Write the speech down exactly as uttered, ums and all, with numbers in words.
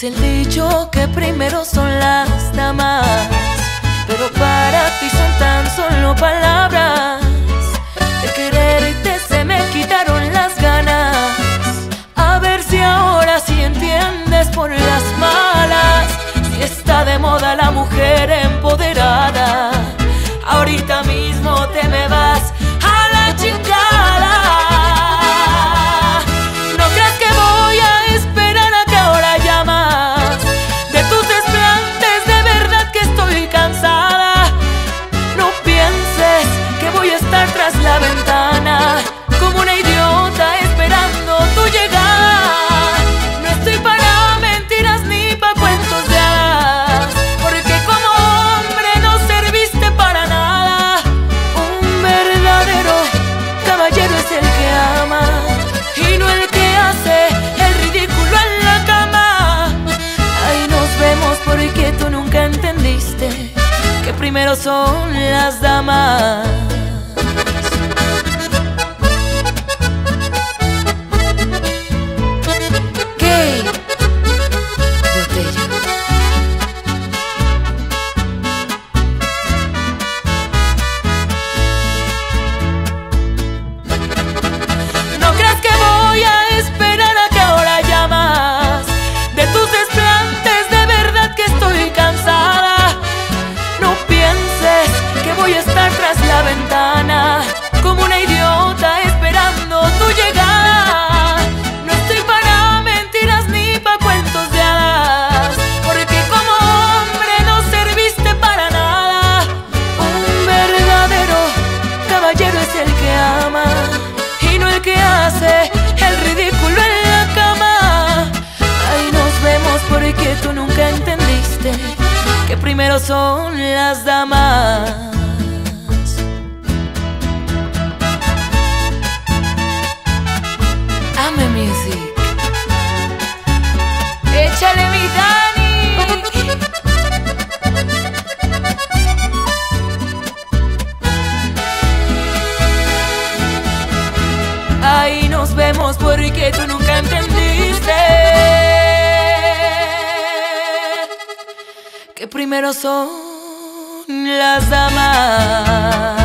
Dice el dicho que primero son las damas, pero para ti son tan solo palabras. De quererte se me quitaron las ganas. A ver si ahora sí entiendes por las malas. Si está de moda la mujer empoderada, ahorita mismo te me vas a la chingada. No creas que voy a esperar a que ahora llamas. De tus desplantes de verdad que estoy cansada. No pienses que voy a estar tras la ventana como una idiota esperando tu llegada. No estoy para mentiras ni pa' cuentos de hadas, porque como hombre no serviste para nada. Un verdadero caballero es el que ama y no el que hace el ridículo en la cama. Ahí nos vemos porque tú nunca entendiste que primero son las damas. Tú nunca entendiste que primero son las damas. Ame Music. Échale mi Dani. Ahí nos vemos porque tú nunca entendiste que primero son las damas.